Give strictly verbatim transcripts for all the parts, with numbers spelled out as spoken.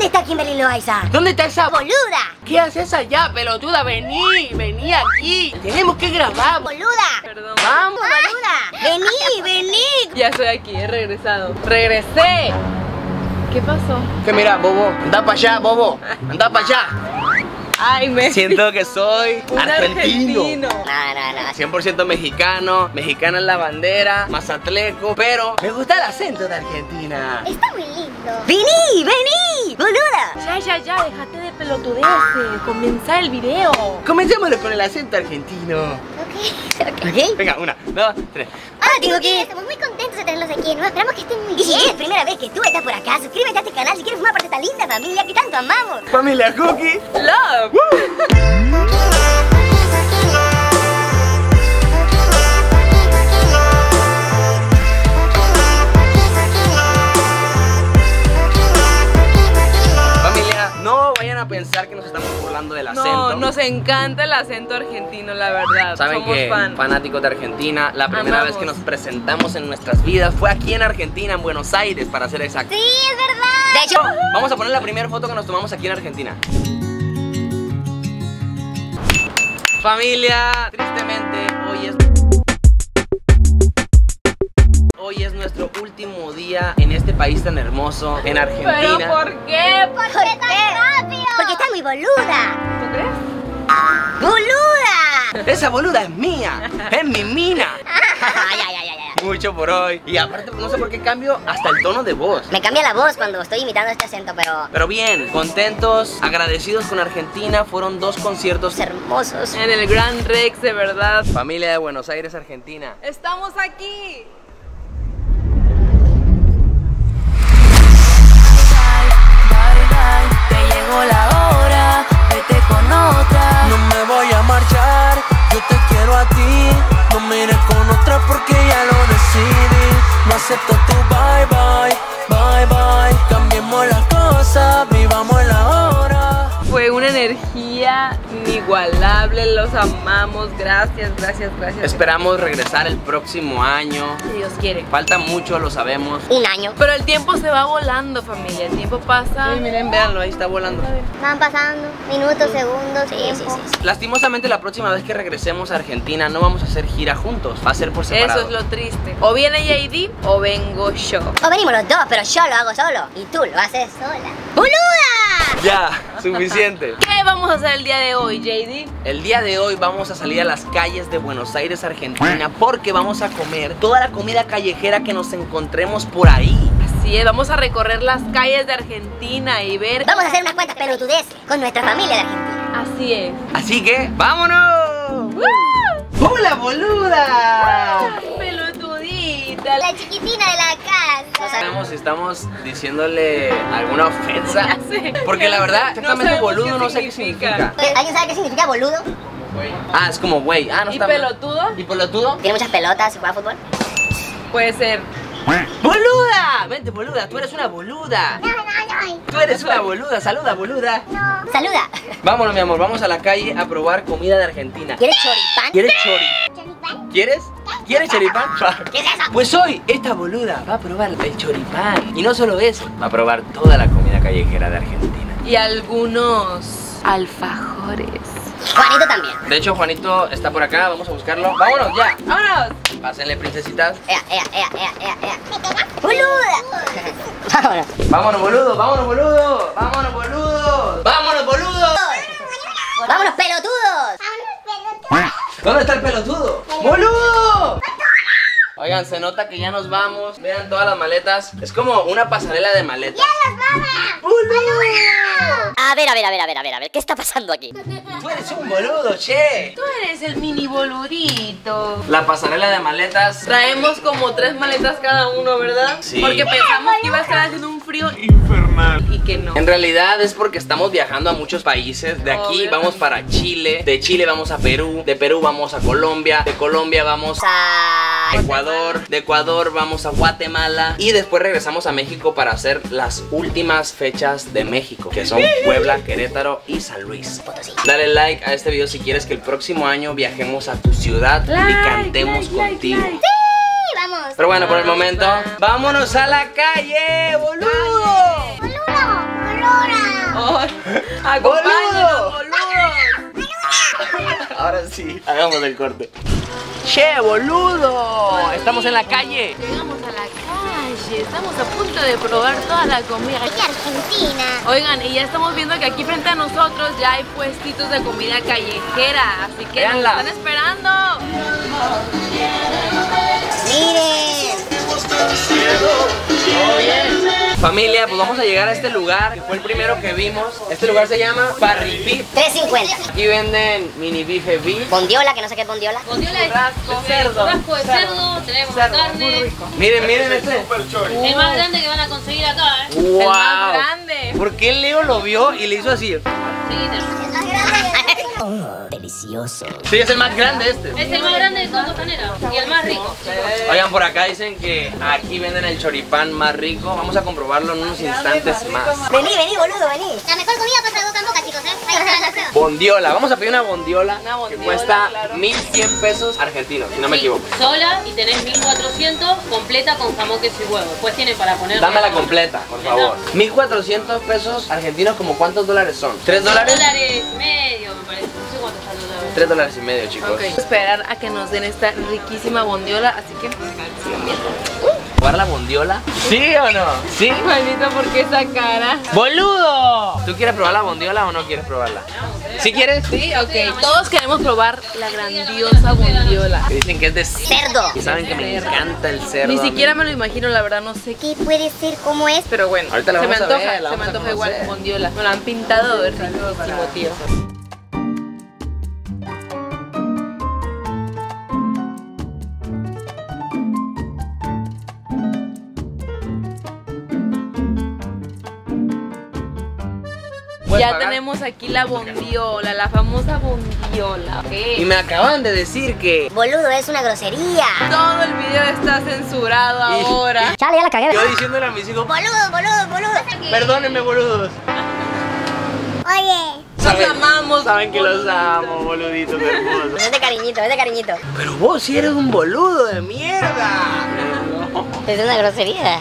¿Dónde está Kimberly Loaiza? ¿Dónde está esa boluda? ¿Qué haces allá, pelotuda? Vení, vení aquí. Tenemos que grabar. Boluda. Perdón. Vamos, boluda. Vení, vení. Ya estoy aquí, he regresado. Regresé. ¿Qué pasó? Que mira, bobo. Anda para allá, bobo. Anda para allá. Ay, me siento que soy argentino. argentino. No, no, no. cien por ciento mexicano, mexicana en la bandera, mazatleco, pero me gusta el acento de Argentina. Está muy lindo. Vení, vení, boluda. Ya, ya, ya, déjate de pelotudeces. Comenzá el video. Comencémoslo con el acento argentino. Ok, ok. ¿Okay? Venga, una, dos, tres. Ah, digo que estamos muy contentos de tenerlos aquí. No, esperamos que estén muy bien. Y si es la primera vez que tú estás por acá, suscríbete a este canal si quieres formar parte de esta linda familia que tanto amamos. Familia Cookie Love. Familia, no vayan a pensar que nos estamos burlando del acento. No, nos encanta el acento argentino, la verdad. Saben que fan? fanáticos de Argentina. La primera Amamos. vez que nos presentamos en nuestras vidas fue aquí en Argentina, en Buenos Aires, para ser exactos. Sí, es verdad. De hecho, vamos a poner la primera foto que nos tomamos aquí en Argentina. Familia, tristemente hoy es hoy es nuestro último día en este país tan hermoso, en Argentina. ¿Pero por qué? ¿Por qué tan rápido? Porque está muy boluda. ¿Tú crees? ¡Boluda! Esa boluda es mía, es mi mina. Ay, ay, ay, ay. Mucho por hoy. Y aparte no sé por qué cambio hasta el tono de voz. Me cambia la voz cuando estoy imitando este acento, pero... Pero bien, contentos, agradecidos con Argentina. Fueron dos conciertos hermosos en el Grand Rex, de verdad. Familia de Buenos Aires, Argentina, estamos aquí. Te llegó la hora, vete con otra. No me voy a marchar, yo te quiero a ti. No me iré con otra porque ya lo decidí. No acepto tu bye bye, bye bye. Cambiemos las cosas, vivamos la hora. Fue una energía inigualable, los amamos, gracias, gracias, gracias. Esperamos regresar el próximo año. Si Dios quiere. Falta mucho, lo sabemos. Un año. Pero el tiempo se va volando, familia, el tiempo pasa. Sí, miren, véanlo, ahí está volando. Van pasando minutos, segundos, sí, tiempo. Sí, sí, sí. Lastimosamente la próxima vez que regresemos a Argentina no vamos a hacer gira juntos, va a ser por separado. Eso es lo triste. O viene J D o vengo yo. O venimos los dos, pero yo lo hago solo y tú lo haces sola. ¡Boluda! Ya, suficiente. ¿Qué vamos a hacer el día de hoy, J D? El día de hoy vamos a salir a las calles de Buenos Aires, Argentina, porque vamos a comer toda la comida callejera que nos encontremos por ahí. Así es, vamos a recorrer las calles de Argentina y ver... Vamos a hacer unas cuantas pelotudeces con nuestra familia de Argentina. Así es. Así que, ¡vámonos! ¡Uh! ¡Hola, boluda! ¡Uh! ¡Pelotudita! La chiquitina de la casa. No sabemos si estamos diciéndole alguna ofensa. Porque la verdad, exactamente no boludo no sé qué significa. ¿Alguien sabe qué significa boludo? Wey. Ah, es como güey. Ah, no. ¿Y está pelotudo? ¿Y pelotudo? ¿Tiene muchas pelotas y juega fútbol? Puede ser. ¡Boluda! Vente, boluda, tú eres una boluda. No, no, no. Tú eres una boluda, saluda, boluda. No. Saluda. Vámonos, mi amor, vamos a la calle a probar comida de Argentina. ¿Quieres choripán? ¿Quieres chori? ¿Choripán? ¿Quieres? ¿Quieres choripán? ¿Qué es eso? Pues hoy esta boluda va a probar el choripán. Y no solo eso, va a probar toda la comida callejera de Argentina. Y algunos alfajores. Juanito también. De hecho, Juanito está por acá, vamos a buscarlo. ¡Vámonos ya! ¡Vámonos! Pásenle, princesitas. ¡Ea, ea, ea, ea, ea! ¡Boluda! ¡Vámonos! ¡Vámonos, boludo! ¡Vámonos, boludo! ¡Vámonos, boludo! ¡Vámonos, boludo! ¡Vámonos, pelotudos! ¡Vámonos, pelotudos! ¿Dónde está el pelotudo? ¡Boludo! Oigan, se nota que ya nos vamos. Vean todas las maletas. Es como una pasarela de maletas. ¡Ya nos vamos! ¡Boludo! A ver, a ver, a ver, a ver, a ver, a ver. ¿Qué está pasando aquí? Tú eres un boludo, che. Tú eres el mini boludito. La pasarela de maletas. Traemos como tres maletas cada uno, ¿verdad? Sí. Porque pensamos que iba a estar haciendo un frío infernal. Y que no. En realidad es porque estamos viajando a muchos países. De aquí Obvio. vamos para Chile. De Chile vamos a Perú. De Perú vamos a Colombia. De Colombia vamos a Ecuador. De Ecuador vamos a Guatemala. Y después regresamos a México para hacer las últimas fechas de México, que son Puebla, Querétaro y San Luis Potosí. Dale like a este video si quieres que el próximo año viajemos a tu ciudad like, y cantemos like, contigo like, like. Sí, vamos. Pero bueno, por el momento, vámonos a la calle, boludo. Boludo, boludo. ¡Ahora! ¡Acompáñenos, boludo! Ahora sí, hagamos el corte. ¡Che, boludo! Estamos en la calle. Llegamos a la calle, estamos a punto de probar toda la comida. ¡Qué Argentina! Oigan, y ya estamos viendo que aquí frente a nosotros ya hay puestitos de comida callejera. Así que nos están esperando. ¡Miren! Familia, pues vamos a llegar a este lugar que fue el primero que vimos. Este lugar se llama Parripí. tres cincuenta. Aquí venden mini bife beef, bondiola, que no sé qué es bondiola. Bondiola es rasco de cerdo. Rasco de cerdo, cerdo. Tenemos cerdo, carne. Miren, miren este. Uh. El más grande que van a conseguir acá, ¿eh? Wow. El más grande. ¿Por qué Leo lo vio y le hizo así? Sí, oh, delicioso. Sí, es el más grande este. Es el más grande de toda Costanera y el más rico. Oigan, por acá dicen que aquí venden el choripán más rico. Vamos a comprobarlo en unos instantes más. Vení, vení, boludo, vení. La mejor comida pasa de boca en boca, chicos, ¿eh? Bondiola, vamos a pedir una bondiola, una bondiola que cuesta claro. mil cien pesos argentinos, si no sí, me equivoco. Sola y tenés mil cuatrocientos, completa con jamón, queso y huevo. Pues tiene para poner. Dame la completa, por favor. mil cuatrocientos pesos argentinos, ¿como cuántos dólares son? ¿Tres dólares? Tres dólares medio, me parece. tres dólares y medio, chicos. Okay. Esperar a que nos den esta riquísima bondiola, así que sigan viendo. ¿Jugar la bondiola? ¿Sí o no? ¿Sí? Juanito, ¿por qué esa cara? ¡Boludo! ¿Tú quieres probar la bondiola o no quieres probarla? ¿Sí quieres? Sí, ok. Todos queremos probar la grandiosa bondiola. Dicen que es de cerdo. Y saben que me encanta el cerdo. Ni siquiera me lo imagino, la verdad, no sé qué puede ser, cómo es. Pero bueno, ahorita la vamos a ver. Se me antoja, se me antoja igual bondiola. Me la han pintado de riquísimo, tío. Ya pagar. Tenemos aquí la bondiola, la famosa bondiola. Okay. Y me acaban de decir que... Boludo, es una grosería. Todo el video está censurado ahora. Chale, ya la cagué. Yo diciéndole a mis hijos... Boludos, boludos, boludos. Perdónenme, boludos. Oye. Los amamos. Saben que los amo, boluditos hermosos. Es de cariñito, es de cariñito. Pero vos sí eres un boludo de mierda. No. Es una grosería.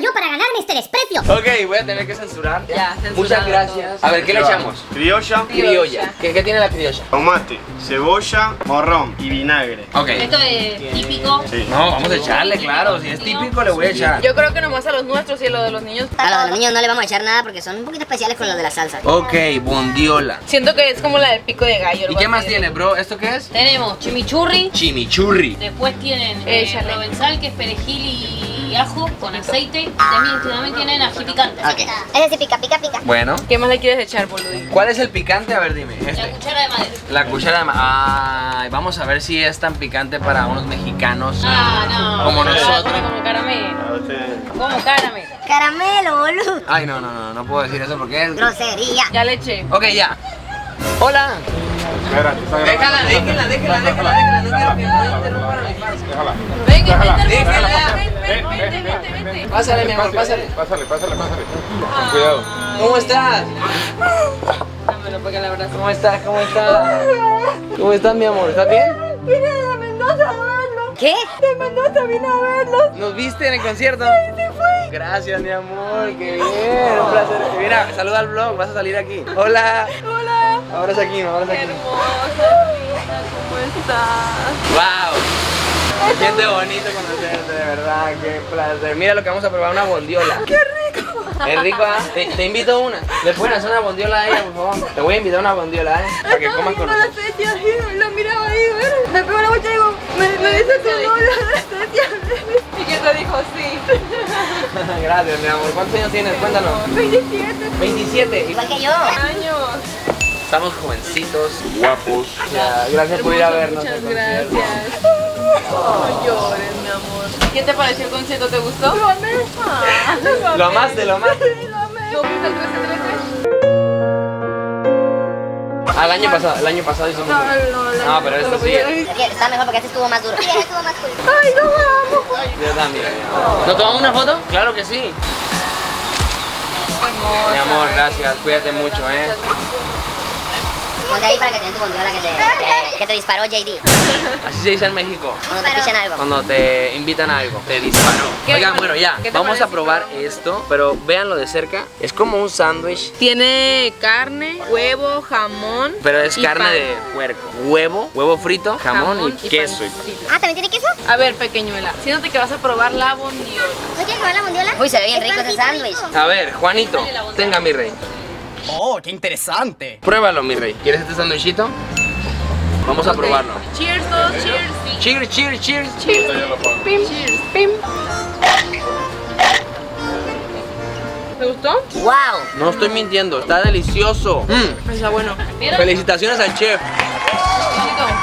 Yo para ganarme este desprecio. Ok, voy a tener que censurar. Ya, muchas gracias. A ver, ¿qué le echamos? Criolla. Criolla. ¿Qué, qué tiene la criolla? Tomate, cebolla, morrón y vinagre. Ok. Esto es típico. Sí. No, vamos a echarle, claro. Si es típico, le voy a echar. Yo creo que nomás a los nuestros y a los de los niños. A los de los niños no le vamos a echar nada porque son un poquito especiales con los de la salsa. Ok, bondiola. Siento que es como la del pico de gallo. ¿Y qué más tiene, bro? ¿Esto qué es? Tenemos chimichurri. Chimichurri. Después tienen provenzal, que es perejil y ajo con aceite. También, también tienen ají picante. Okay. Ese sí pica, pica, pica. Bueno. ¿Qué más le quieres echar, boludo? ¿Cuál es el picante? A ver, dime. Este. La cuchara de madera. La cuchara de madera. Ay, vamos a ver si es tan picante para unos mexicanos. Ah, no. Como nosotros. Como caramelo. Como caramelo. Caramelo, boludo. Ay, no, no, no. No puedo decir eso porque es... grosería. Ya le eché. Ok, ya. Hola. Déjala, déjala, déjala, déjala, déjala, déjala. Venga, vente, vente, vente. Pásale, mi amor, pásale. Pásale, pásale, pásale. Con cuidado. ¿Cómo estás? Dámelo, porque la verdad. ¿Cómo estás? ¿Cómo estás? ¿Cómo estás, mi amor? ¿Estás bien? Vine de Mendoza a verlo. ¿Qué? De Mendoza vine a verlos. ¿Nos viste en el concierto? Gracias, mi amor, qué bien, un placer. Mira, saluda al vlog, vas a salir aquí. Hola. Hola. Ahora es aquí, ahora es aquí. Hermosa, linda, ¿cómo estás? Wow. Me siento bonito conocerte, de verdad, qué placer. Mira lo que vamos a probar, una bondiola. ¡Qué rico! Es rico, ¿eh? Te, te invito a una. ¿Le pueden hacer una bondiola a ella, por favor? Te voy a invitar a una bondiola, ¿eh? Para que comas con nosotros. La miraba ahí, ¿verdad? Me pego la bocha y digo, me dice tu novio, ¿y que te dijo? Sí. Gracias, mi amor. ¿Cuántos años tienes? Cuéntanos. veintisiete. ¿veintisiete? Igual que yo. Años. Estamos jovencitos, guapos. Ya, gracias hermoso, por ir a vernos. Muchas gracias. Oh. No llores, mi amor. ¿Qué te pareció el concierto? ¿Te gustó? Lo amé. Ah, lo amé. Lo amaste, lo amaste. Sí, lo amé. ¿Tú viste el trece trece? Ah, el año pasado, el año pasado hizo no, muy no, no, no, pero esto sí. Está mejor porque este estuvo más duro. Este estuvo más duro. Ay, no vamos. Yo también. Oh. ¿Nos tomamos una foto? Claro que sí. Hermosa, mi amor, gracias. Cuídate mucho, eh. Ponte ahí para que te den tu controla que te, que te disparó J D. Así se dice en México. Cuando te pichan algo. Cuando te invitan a algo. Te disparó. Oigan, bueno, ya. Vamos a probar esto, pero véanlo de cerca. Es como un sándwich. Tiene carne, huevo, jamón. Pero es carne pan. de puerco. Huevo, huevo frito, jamón, jamón y, y queso. Pancito. Ah, ¿también tiene queso? A ver, pequeñuela. Siéntate que vas a probar la bondiola. ¿No quieres probar la bondiola? Uy, se ve bien rico ese sándwich. A ver, Juanito, tenga mi rey. Oh, qué interesante. Pruébalo, mi rey. ¿Quieres este sándwichito? Vamos a probarlo. Cheers, todos, cheers. Cheers, cheers, cheers. Cheers. Pim, cheers, pim. ¿Te gustó? ¡Wow! No estoy mintiendo, está delicioso. Mm. Está bueno. Felicitaciones al chef.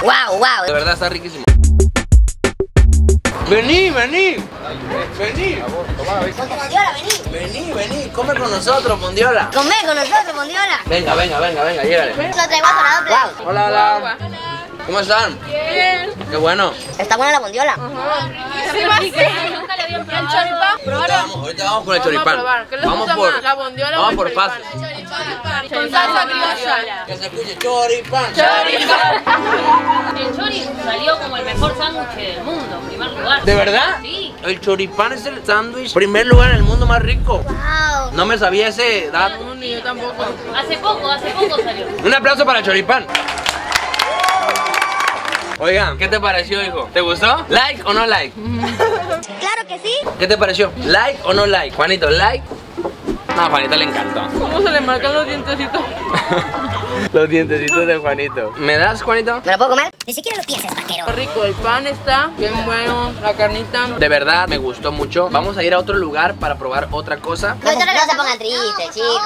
¡Wow, wow! De verdad está riquísimo. Vení, vení. Vení. Vení, vení, come con nosotros, bondiola. Come con nosotros, bondiola. Venga, venga, venga, venga, llévale. Lo traigo a wow. Hola, hola. ¿Cómo están? Bien. Qué bueno. Está buena la bondiola. Ahorita vamos por el choripán. Vamos por la bondiola. Vamos por pasos. Con salsa criolla. Que se escuche choripán. Choripán. El chori salió como el mejor sándwich del mundo, en primer lugar. ¿De verdad? Sí. El choripán es el sándwich primer lugar en el mundo más rico. Wow. No me sabía ese dato. No, ni yo tampoco. Hace poco, hace poco salió. Un aplauso para el choripán. Oigan, ¿qué te pareció, hijo? ¿Te gustó? ¿Like o no like? Claro que sí. ¿Qué te pareció? ¿Like o no like? Juanito, ¿like? No, a Juanito le encantó. ¿Cómo se le marcan los dientecitos? Los dientecitos de Juanito. ¿Me das, Juanito? ¿Me lo puedo comer? Ni siquiera lo piensas, vaquero. Rico, el pan está bien bueno, la carnita. De verdad, me gustó mucho. Vamos a ir a otro lugar para probar otra cosa. No, no se pongan tristes, chicos.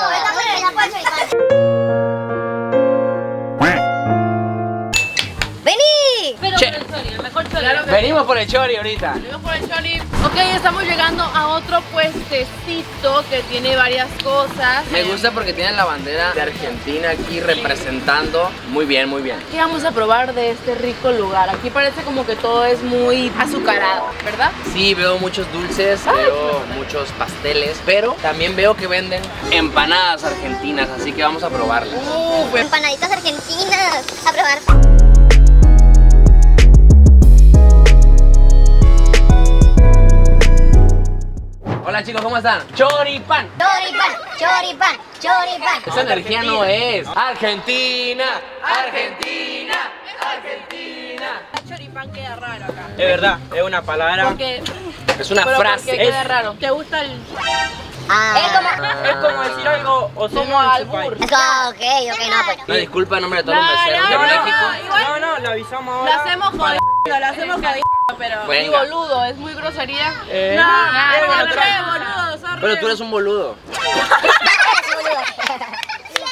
Claro, venimos por el chori ahorita. Venimos por el chori. Ok, estamos llegando a otro puestecito que tiene varias cosas. Me gusta porque tienen la bandera de Argentina aquí representando. Muy bien, muy bien. ¿Qué vamos a probar de este rico lugar? Aquí parece como que todo es muy azucarado, ¿verdad? Sí, veo muchos dulces, Ay, veo muchos pasteles, pero también veo que venden empanadas argentinas, así que vamos a probarlas. Uh, pues. Empanaditas argentinas, a probar. Hola chicos, ¿cómo están? Choripán. Choripán, choripán, choripán. Esa energía no es. Argentina, Argentina, Argentina. El choripán queda raro acá. Es verdad, es una palabra. Porque... es una pero frase. Es... queda raro. ¿Te gusta el...? Ah. Es, como, ah. es como decir algo o somos albur. Es como, ok, ok, no, pues. No, disculpa, nombre de todo no, un mesero. No, no, no, no, lo avisamos ahora. Lo hacemos jodido, lo hacemos jodido. Pero venga. Soy boludo, es muy grosería. Eh, no, no, no, no, re boludo, son re... Pero tú eres un boludo.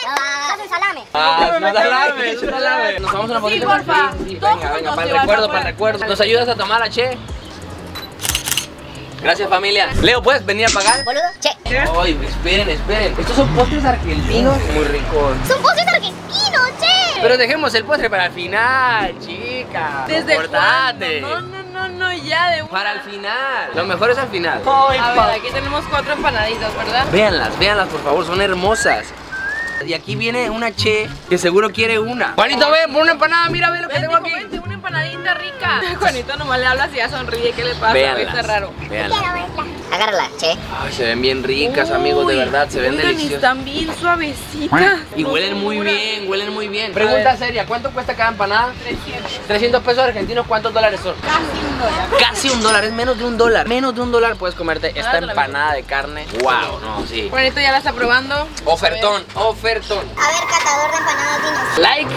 Haz el salame. Ah, no, salame, salame. Nos vamos a una fotito. Sí, porfa. Sí, sí, venga, venga, para el recuerdo, para el recuerdo. ¿Nos ayudas a tomar a Che? Gracias, familia. Leo, ¿puedes venir a pagar? Boludo, Che. Ay, esperen, esperen. Estos son postres argentinos. Muy ricos. Son postres argentinos, Che. Pero dejemos el postre para el final, chica. Desde Comportate. No, no, no, no, ya de una. Para el final. Lo mejor es al final. Ay, a ver, aquí tenemos cuatro empanaditas, ¿verdad? Véanlas, véanlas, por favor, son hermosas. Y aquí viene una Che que seguro quiere una. Juanito, ven, pon una empanada, mira, ve lo que tengo aquí. Vente, una empanadita rica. Juanito nomás le hablas y ya sonríe, ¿qué le pasa? Está raro. Agárrala, Che. Ay, se ven bien ricas, uy, amigos, de verdad, se ven deliciosas. Están bien suavecitas. Y huelen muy bien, huelen muy bien. Pregunta seria, ¿cuánto cuesta cada empanada? trescientos. trescientos pesos argentinos, ¿cuántos dólares son? Casi un dólar. Casi un dólar, es menos de un dólar. Menos de un dólar puedes comerte esta empanada de carne. Wow, no, sí. Juanito ya la está probando. Ofertón, ofertón. A ver, catador de empanadas, dinos. Like.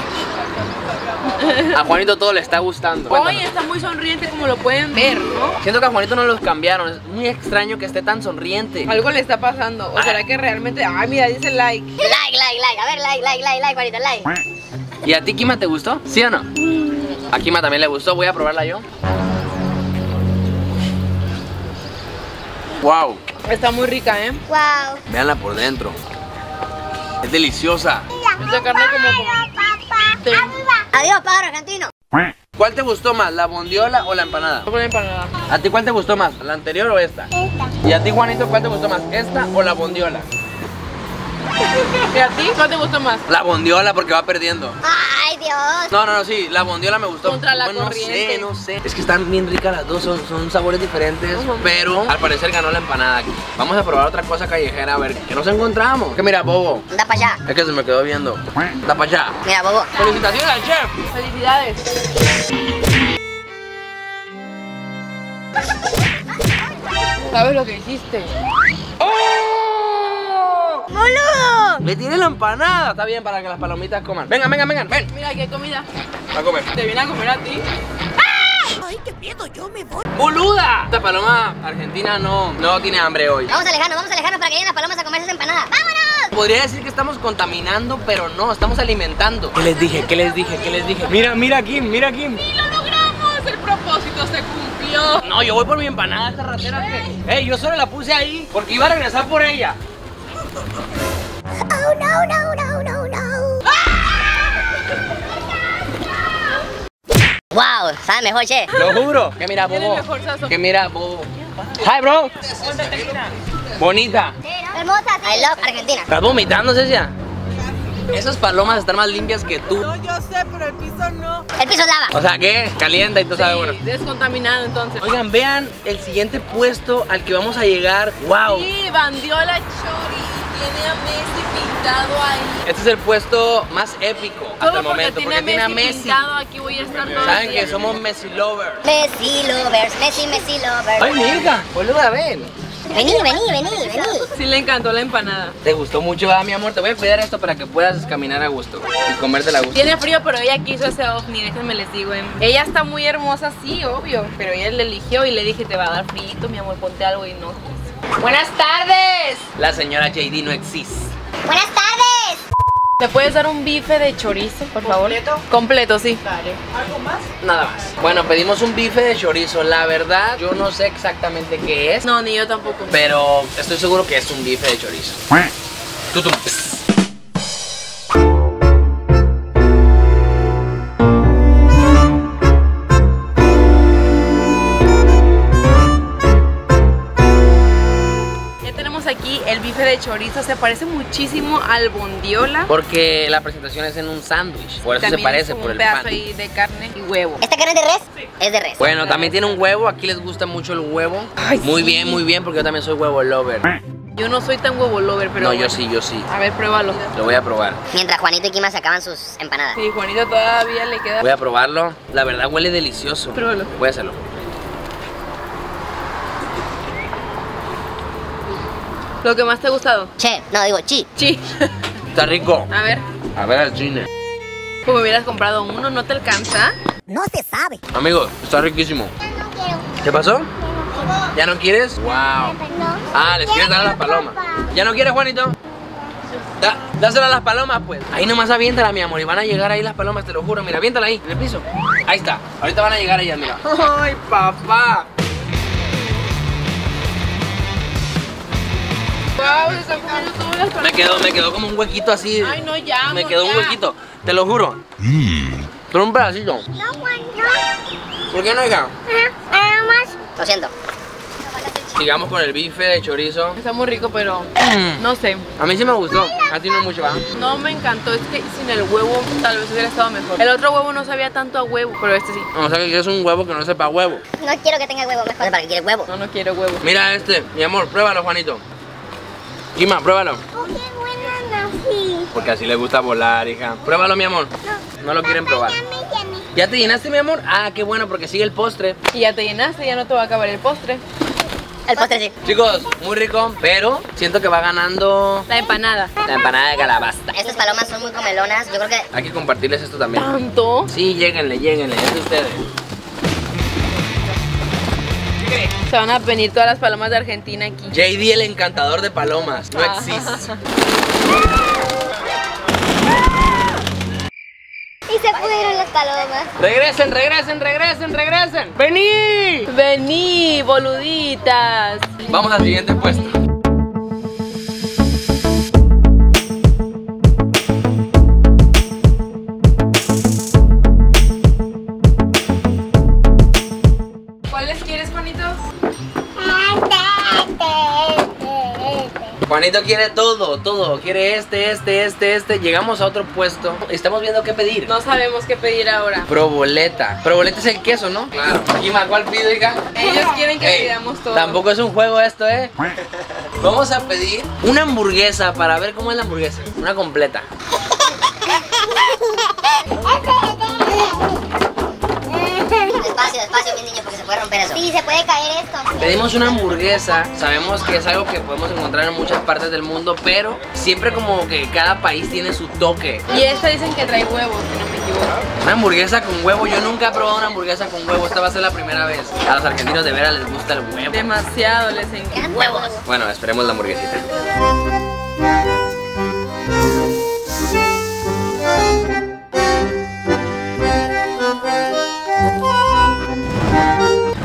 A Juanito todo le está gustando. Hoy está muy sonriente, como lo pueden ver, ¿no? Siento que a Juanito no los cambiaron, es muy extraño que esté tan sonriente. Algo le está pasando. O será que realmente... Ay, mira, dice like. Like, like, like. A ver, like, like, like, like, Juanita, like. ¿Y a ti, Kima, te gustó? ¿Sí o no? A Kima también le gustó. Voy a probarla yo. Wow. Está muy rica, ¿eh? Wow. Véanla por dentro. Es deliciosa. Esa carne como... Adiós, pájaro argentino. ¿Cuál te gustó más, la bondiola o la empanada? La empanada. ¿A ti cuál te gustó más, la anterior o esta? Esta. ¿Y a ti, Juanito, cuál te gustó más, esta o la bondiola? ¿Y a ti? ¿Cuál te gustó más? La bondiola, porque va perdiendo. ¡Ay, Dios! No, no, no, sí, la bondiola me gustó. Contra la bueno, corriente. No sé, no sé. Es que están bien ricas las dos, son, son sabores diferentes. Uh-huh. Pero al parecer ganó la empanada aquí. Vamos a probar otra cosa callejera, a ver, ¿qué nos encontramos? Que mira, Bobo. Da para allá. Es que se me quedó viendo. Da para allá. Mira, Bobo. ¡Felicitaciones al chef! ¡Felicidades! ¿Sabes lo que hiciste? ¡Oh! ¡Boludo! Le tiré la empanada. Está bien para que las palomitas coman. Venga, venga, venga, ven. Mira, aquí hay comida. Va a comer. Te viene a comer a ti. ¡Ah! ¡Ay, qué miedo! Yo me voy. ¡Boluda! Esta paloma argentina no, no tiene hambre hoy. Vamos a alejarnos, vamos a alejarnos para que lleguen las palomas a comer esas empanadas. ¡Vámonos! Podría decir que estamos contaminando, pero no, estamos alimentando. ¿Qué les dije? ¿Qué les dije? ¿Qué les dije? Mira, mira, Kim, mira, Kim. ¡Sí, lo logramos! El propósito se cumplió. No, yo voy por mi empanada, esta ratera. Hey. Que... Hey, yo solo la puse ahí porque iba a regresar por ella. Oh, no, no, no, no, no. ¡Ah! Wow, sabe mejor, che. Lo juro. Que mira, Bobo. Que mira, Bobo. Hi, bro. Bonita. Hermosa. I love Argentina. ¿Estás vomitando, Cecia? Esas palomas están más limpias que tú. No, yo sé, pero el piso no. El piso lava. O sea, ¿qué? Calienta y tú sabes, bueno. Descontaminado, entonces. Oigan, vean el siguiente puesto al que vamos a llegar. ¡Wow! Sí, bandiola chori. Tiene a Messi pintado ahí. Este es el puesto más épico hasta el momento. Porque tiene a Messi pintado, aquí voy a estar todo. Saben que somos Messi lovers. Messi lovers, Messi, Messi lovers. ¡Ay, mira! Boluda, ven. Vení, vení, vení, vení. Sí le encantó la empanada. Te gustó mucho, ah, mi amor. Te voy a cuidar esto para que puedas caminar a gusto y comértela a gusto. Tiene frío, pero ella quiso ese ovni, déjenme les digo, eh. Ella está muy hermosa, sí, obvio, pero ella le eligió y le dije, te va a dar frío, mi amor, ponte algo y no quiso. Buenas tardes. La señora J D no existe. Buenas tardes. ¿Me puedes dar un bife de chorizo, por favor? ¿Completo? Completo, sí. Dale. ¿Algo más? Nada más. Bueno, pedimos un bife de chorizo. La verdad, yo no sé exactamente qué es. No, ni yo tampoco. Pero estoy seguro que es un bife de chorizo. Tutum. De chorizo se parece muchísimo al bondiola porque la presentación es en un sándwich, por eso se parece por el pan. También es un pedazo ahí de carne y huevo. ¿Esta carne es de res? Sí. Es de res. Bueno, también tiene un huevo, aquí les gusta mucho el huevo. Ay, muy sí. bien, muy bien, porque yo también soy huevo lover. Yo no soy tan huevo lover, pero... No, bueno. yo sí, yo sí. A ver, pruébalo. Lo voy a probar. Mientras Juanito y Kima sacaban sus empanadas. Sí, Juanito todavía le queda... Voy a probarlo, la verdad huele delicioso. Pruébalo. Voy a hacerlo. ¿Lo que más te ha gustado? Che, no, digo chi. Chi. Está rico. A ver. A ver al cine. Como hubieras comprado uno, ¿no te alcanza? No se sabe. Amigos, está riquísimo. Ya no quiero. ¿Qué pasó? Ya no quiero. ¿Ya no quieres? Wow. No. Ah, les quieres dar a las palomas. ¿Ya no quieres, Juanito? Da, dásela a las palomas, pues. Ahí nomás aviéntala, mi amor. Y van a llegar ahí las palomas, te lo juro. Mira, aviéntala ahí, en el piso. Ahí está. Ahorita van a llegar ellas, mira. ¡Ay, papá! Wow, se están poniendo todas las palomas. Me quedó, me quedó como un huequito así. Ay, no, ya. Me quedó ya. un huequito, te lo juro. Mm. Solo un pedacito. No, Juan, no. ¿Por qué no, hija? Nada más. Lo siento. Sigamos con el bife de chorizo. Está muy rico, pero no sé. A mí sí me gustó, a ti no mucho, ¿verdad? No me encantó, es que sin el huevo tal vez hubiera estado mejor. El otro huevo no sabía tanto a huevo, pero este sí. O sea que es un huevo que no sepa huevo. No quiero que tenga huevo, mejor para que quieres huevo. No, no quiero huevo. Mira este, mi amor, pruébalo, Juanito. Kima, pruébalo. Oh, qué buena, no, sí. Porque así le gusta volar, hija. Pruébalo, mi amor. No, no lo papá, quieren probar. Ya, me llené. ¿Ya te llenaste, mi amor? Ah, qué bueno, porque sigue el postre. Y ya te llenaste, ya no te va a acabar el postre. El postre sí. Chicos, muy rico, pero siento que va ganando... La empanada. La empanada de calabaza. Estas palomas son muy comelonas, yo creo que... Hay que compartirles esto también. ¿Tanto? Sí, lléguenle, lléguenle, es de ustedes. Se van a venir todas las palomas de Argentina aquí. J D, el encantador de palomas. No ah. existe. Y se pudieron las palomas. Regresen, regresen, regresen, regresen. Vení. Vení, boluditas. Vamos al siguiente puesto. Juanito quiere todo, todo. Quiere este, este, este, este. Llegamos a otro puesto. Estamos viendo qué pedir. No sabemos qué pedir ahora. Proboleta. Proboleta es el queso, ¿no? Claro. ¿Y más cuál pido, hija? Ellos quieren que Ey, pidamos todo. Tampoco es un juego esto, ¿eh? Vamos a pedir una hamburguesa para ver cómo es la hamburguesa. Una completa. Despacio, despacio, mis niños, porque se puede romper eso. Sí, se puede caer esto. Pedimos una hamburguesa. Sabemos que es algo que podemos encontrar en muchas partes del mundo, pero siempre como que cada país tiene su toque. Y esta dicen que trae huevos, si no me equivoco. Una hamburguesa con huevo. Yo nunca he probado una hamburguesa con huevo. Esta va a ser la primera vez. A los argentinos de veras les gusta el huevo. Demasiado, les encantan huevos. Bueno, esperemos la hamburguesita.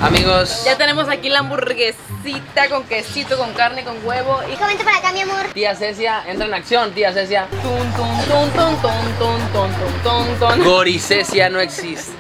Amigos, ya tenemos aquí la hamburguesita con quesito, con carne, con huevo. Y comente para acá, mi amor. Tía Cecia, entra en acción, tía Cecia. Tun, tun, tun, tun, tun, tun, tun, tun, tun, tun. Goricecia no existe.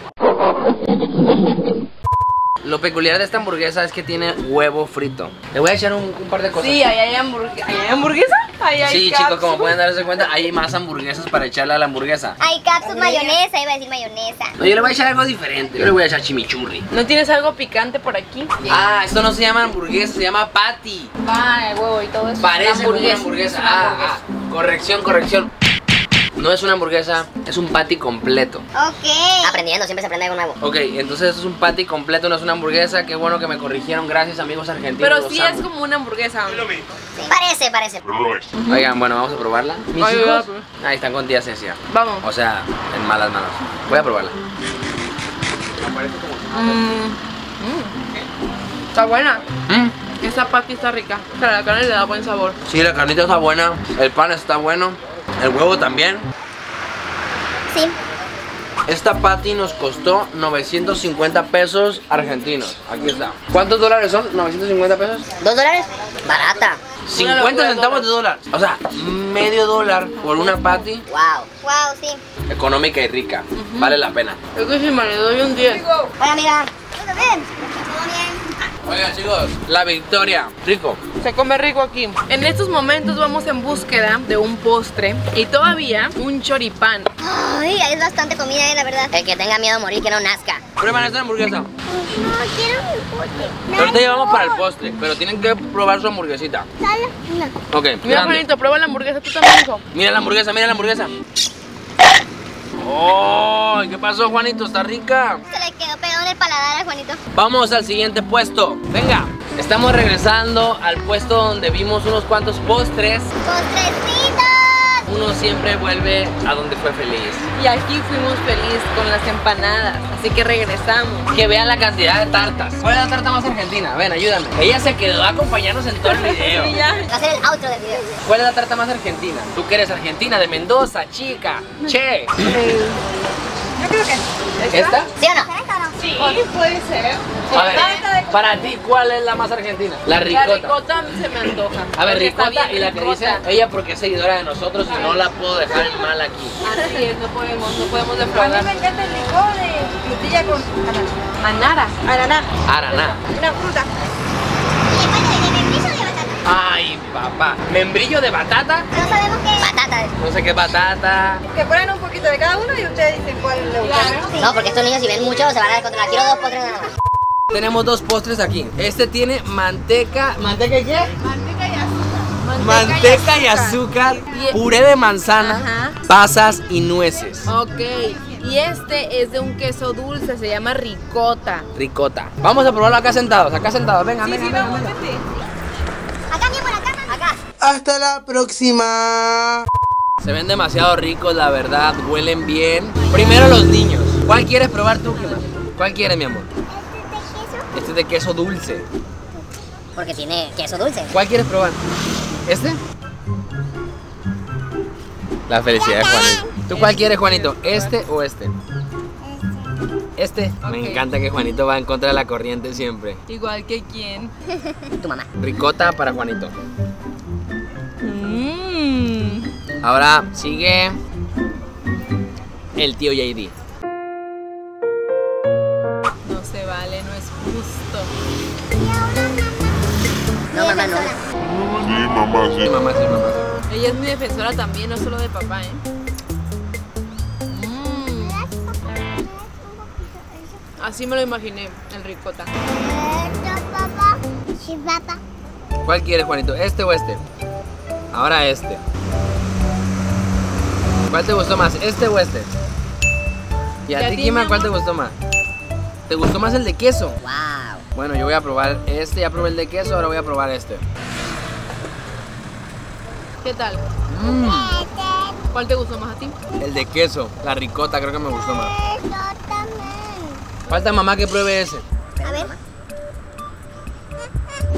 Lo peculiar de esta hamburguesa es que tiene huevo frito. Le voy a echar un, un par de cosas. Sí, ahí hay, hamburgue ¿Ahí hay hamburguesa. Ahí hay sí, cápsula. Chicos, como pueden darse cuenta, hay más hamburguesas para echarle a la hamburguesa. Hay cápsula, mayonesa, iba a decir mayonesa. No, yo le voy a echar algo diferente. Yo le voy a echar chimichurri. ¿No tienes algo picante por aquí? Ah, esto no se llama hamburguesa, se llama patty. Ah, el huevo y todo eso. Parece una hamburguesa. hamburguesa. Ah, ah, corrección, corrección. No es una hamburguesa, es un patty completo. Ok. Aprendiendo, siempre se aprende algo nuevo. Ok, entonces esto es un patty completo, no es una hamburguesa. Qué bueno que me corrigieron, gracias amigos argentinos. Pero sí es como una hamburguesa. Es lo mismo. Parece, parece. Oigan, bueno, vamos a probarla. Mis Ay, hijos, ahí están con tía Cecia. Vamos. O sea, en malas manos. Voy a probarla. Mm. Está buena. Mm. Esa patty está rica. O sea, la carne le da buen sabor. Sí, la carnita está buena. El pan está bueno. El huevo también. Sí. Esta patty nos costó novecientos cincuenta pesos argentinos. Aquí está. ¿Cuántos dólares son? ¿novecientos cincuenta pesos? ¿Dos dólares? Barata. cincuenta centavos de dólar. O sea, medio dólar por una patty. Wow. Wow, sí. Económica y rica. Uh-huh. Vale la pena. Es que si me le doy un diez. Hola, amiga. ¿Todo bien? ¿Todo bien? Oigan chicos, la victoria, rico. Se come rico aquí. En estos momentos vamos en búsqueda de un postre y todavía un choripán. Ay, hay bastante comida, eh, la verdad. El que tenga miedo a morir, que no nazca. Prueban esta hamburguesa. No, quiero el postre. No, ahorita llevamos para el postre, pero tienen que probar su hamburguesita. ¿Sale? No. Ok. Mira, Juanito, prueba la hamburguesa, tú también, hijo. Mira la hamburguesa, mira la hamburguesa. Oh, ¿qué pasó, Juanito? ¿Está rica? Se le quedó pegado en el paladar a Juanito. Vamos al siguiente puesto. Venga. Estamos regresando al puesto donde vimos unos cuantos postres. ¡Postrecitos! Uno siempre vuelve a donde fue feliz. Y aquí fuimos feliz con las empanadas. Así que regresamos. Que vean la cantidad de tartas. ¿Cuál es la tarta más argentina? Ven, ayúdame. Ella se quedó a acompañarnos en todo el video. Sí, ya. Va a ser el outro del video. ¿Cuál es la tarta más argentina? Tú que eres argentina, de Mendoza, chica. Che. Yo creo que... ¿Esta? ¿Sí o no? Sí, puede ser. A ver, para ti, ¿cuál es la más argentina? La ricota. La ricota se me antoja. A ver, ricota y la que dice ella porque es seguidora de nosotros y no la puedo dejar mal aquí. Así es, no podemos, no podemos defraudar. A mí me encanta el licor de frutilla con ananas. Ananá. Ananá. Una fruta. Ay, papá. ¿Membrillo de batata? No sabemos qué es. Batata. No sé qué es batata. Que ponen un poquito de cada uno y ustedes dicen cuál le gusta. Sí. No, porque estos niños si ven mucho se van a descontrolar. Quiero dos postres nada más. Tenemos dos postres aquí. Este tiene manteca. ¿Manteca y qué? Manteca y azúcar. Manteca, manteca y azúcar. Y azúcar. Puré de manzana. Ajá. Pasas y nueces. Ok. Y este es de un queso dulce, se llama ricota. Ricota. Vamos a probarlo acá sentados, acá sentados. Venga, sí, venga, sí, venga, no, venga. Acá, mi amor, acá, acá. Hasta la próxima. Se ven demasiado ricos, la verdad. Huelen bien. Primero los niños. ¿Cuál quieres probar tú? ¿Cuál quieres, mi amor? Este es de queso. Este es de queso dulce. Porque tiene queso dulce. ¿Cuál quieres probar? ¿Este? La felicidad, Juanito. ¿Tú cuál quieres, Juanito? ¿Este o este? Este. Okay. Me encanta que Juanito va en contra de la corriente siempre. Igual que quién. Tu mamá. Ricota para Juanito. Mm. Ahora sigue el tío J D. No se vale, no es justo. No, mamá, hermano. Sí, mamá, sí. Sí, mamá, sí, mamá, sí. Ella es muy defensora también, no solo de papá, ¿eh? Mm. Así me lo imaginé, el ricota. Sí, papá. ¿Cuál quieres, Juanito? ¿Este o este? Ahora este. ¿Cuál te gustó más? ¿Este o este? ¿Y a ti, Kima, cuál te gustó más? ¿Te gustó más el de queso? ¡Wow! Bueno, yo voy a probar este, ya probé el de queso, ahora voy a probar este. ¿Qué tal? Mm. ¿Cuál te gustó más a ti? El de queso, la ricota, creo que me gustó más. Yo también. Falta mamá que pruebe ese. A ver.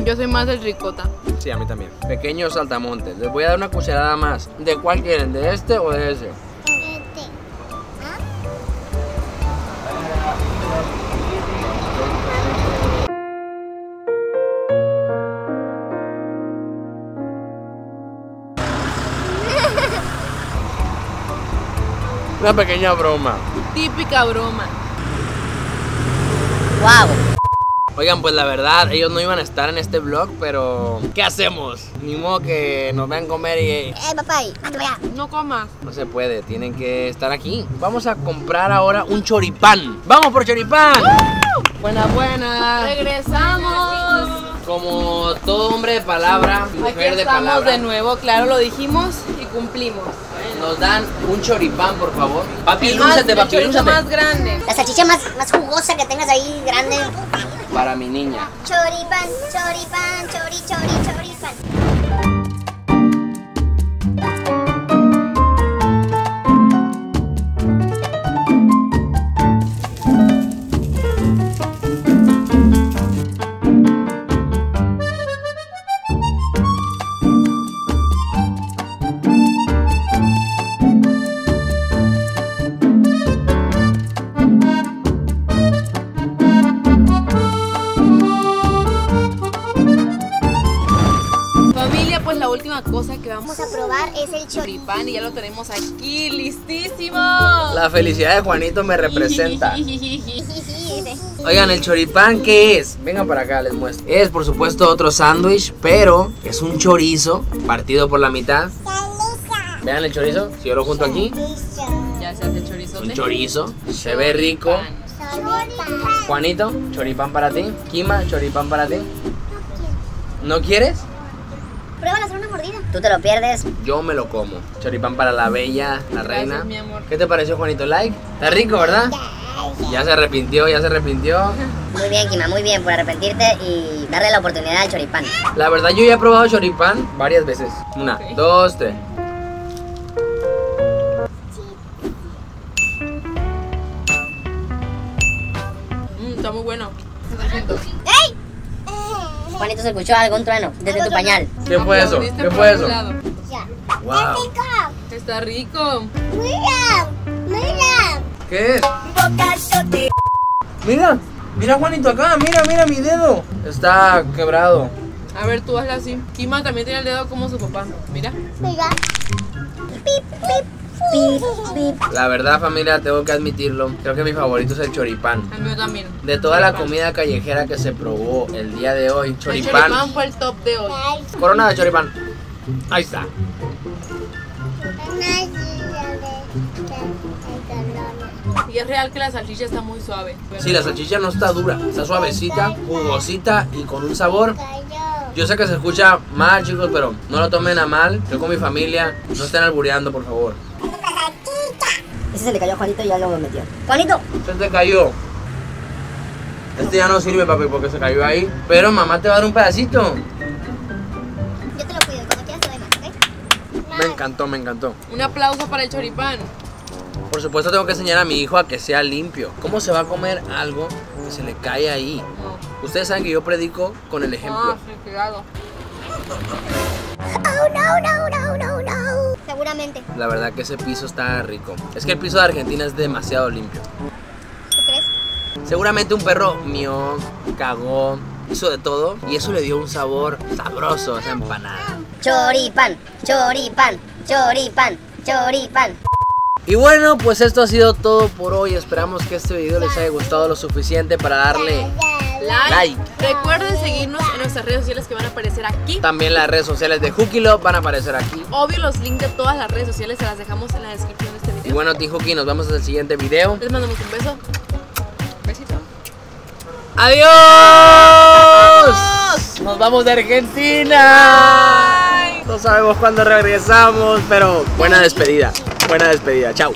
Yo soy más del ricota. Sí, a mí también. Pequeños saltamontes. Les voy a dar una cucharada más. ¿De cuál quieren? ¿De este o de ese? Este. ¿Ah? Una pequeña broma. Típica broma. Wow. Oigan, pues la verdad, ellos no iban a estar en este vlog, pero ¿qué hacemos? Ni modo que nos vean comer y... ¡Eh, papá! ¡No comas! No se puede, tienen que estar aquí. Vamos a comprar ahora un choripán. ¡Vamos por choripán! ¡Uh! ¡Buenas, buenas! ¡Regresamos! Como todo hombre de palabra, mujer de palabra. Aquí estamos de nuevo, claro, lo dijimos y cumplimos. Nos dan un choripán, por favor. Papi, lúcete, papi, lúcete. La más grande. La salchicha más, más jugosa que tengas ahí, grande. Para mi niña. Choripán, choripán, chori, chori, choripán. Cosa que vamos a probar es el choripán y ya lo tenemos aquí listísimo. La felicidad de Juanito me representa. Oigan, el choripán, ¿qué es? Vengan para acá, les muestro. Es por supuesto otro sándwich, pero es un chorizo partido por la mitad. Vean el chorizo, si yo lo junto aquí. Ya se hace el chorizo. Un chorizo, se ve rico. Juanito, choripán para ti. Kima, choripán para ti. ¿No quieres? Pruébalo, hacer una mordida. Tú te lo pierdes. Yo me lo como. Choripán para la bella, la Gracias, reina. Mi amor. ¿Qué te pareció, Juanito? Like. Está rico, ¿verdad? Gracias. Ya se arrepintió, ya se arrepintió. Muy bien, Kima, muy bien por arrepentirte y darle la oportunidad al choripán. La verdad, yo ya he probado choripán varias veces. Una, okay. dos, tres. Mm, está muy bueno. ¡Ey! Juanito, se escuchó algún trueno desde tu pañal. ¿Qué fue eso? ¿Qué fue eso? Ya. Wow. Está rico. Mira, mira. ¿Qué es? Mira, mira Juanito acá, mira, mira mi dedo. Está quebrado. A ver, tú hazla así. Kima también tiene el dedo como su papá. Mira. Mira. Pip, pip. La verdad, familia, tengo que admitirlo. Creo que mi favorito es el choripán. El mío también. De toda choripán. La comida callejera que se probó el día de hoy, choripán. El choripán fue el top de hoy. Corona de choripán. Ahí está. Y es real que la salchicha está muy suave. Sí, la salchicha no está dura. Está suavecita, jugosita y con un sabor. Yo sé que se escucha mal, chicos, pero no lo tomen a mal. Yo con mi familia, no estén albureando, por favor. Ese se le cayó a Juanito y ya lo metió. ¡Juanito! Este te cayó. Este ya no sirve, papi, porque se cayó ahí. Pero mamá te va a dar un pedacito. Yo te lo cuido, cuando quieras te doy más, ¿ok? Me encantó, me encantó. Un aplauso para el choripán. Por supuesto tengo que enseñar a mi hijo a que sea limpio. ¿Cómo se va a comer algo que se le cae ahí? No. Ustedes saben que yo predico con el ejemplo. Ah, sí, cuidado. Oh, no, no, no, no, no. Seguramente. La verdad que ese piso está rico. Es que el piso de Argentina es demasiado limpio. ¿Tú crees? Seguramente un perro mió, cagó, hizo de todo y eso le dio un sabor sabroso a esa empanada. Choripán, choripán, choripán, choripán. Y bueno, pues esto ha sido todo por hoy. Esperamos que este video les haya gustado lo suficiente para darle... like. like. Recuerden seguirnos en nuestras redes sociales que van a aparecer aquí. También las redes sociales de Jukilop van a aparecer aquí. Obvio, los links de todas las redes sociales se las dejamos en la descripción de este video. Y bueno, Team Juki, nos vemos en el siguiente video. Les mandamos un beso. Besito. ¡Adiós! Nos vamos de Argentina. Bye. No sabemos cuándo regresamos, pero buena despedida. Buena despedida. Chao.